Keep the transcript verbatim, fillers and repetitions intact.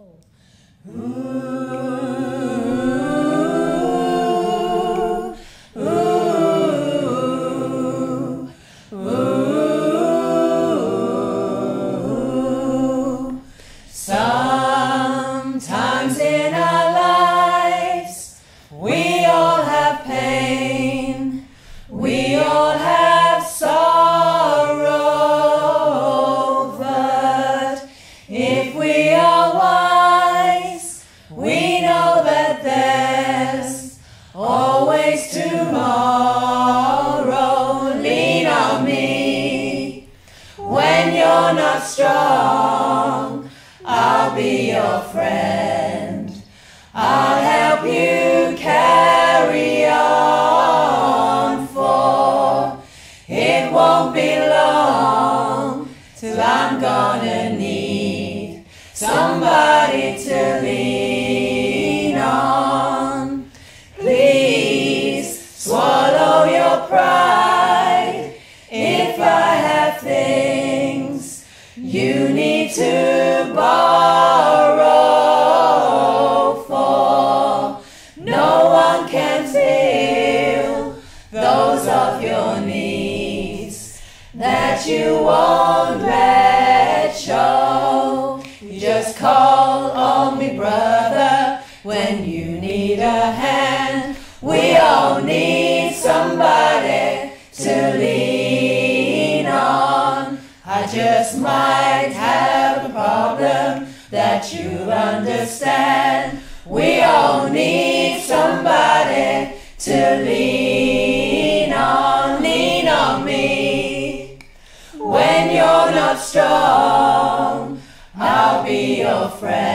soul. Oh, oh, oh, oh, oh. Sometimes in our lives we all have pain, we all have sorrow, but if we are one, always tomorrow. Lean on me. When you're not strong, I'll be your friend. I'll help you carry on, for it won't be long till I'm gonna need somebody to lean on. Pride. If I have things you need to borrow, for no one can fill those of your needs that you won't let show. You just call on me, brother, when you need a hand. We all need somebody to lean on. I just might have a problem that you'll understand. We all need somebody to lean on. Lean on me. When you're not strong, I'll be your friend.